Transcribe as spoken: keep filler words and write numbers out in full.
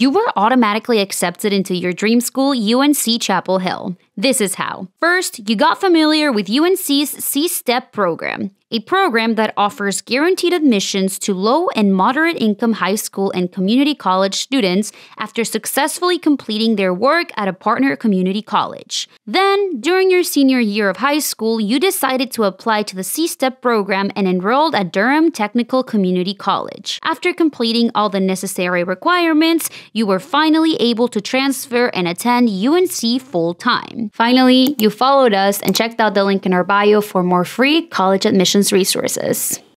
you were automatically accepted into your dream school, U N C Chapel Hill. This is how. First, you got familiar with U N C's C-STEP program, a program that offers guaranteed admissions to low and moderate income high school and community college students after successfully completing their work at a partner community college. Then, during your senior year of high school, you decided to apply to the C-STEP program and enrolled at Durham Technical Community College. After completing all the necessary requirements, you were finally able to transfer and attend U N C full-time. Finally, you followed us and checked out the link in our bio for more free college admissions resources.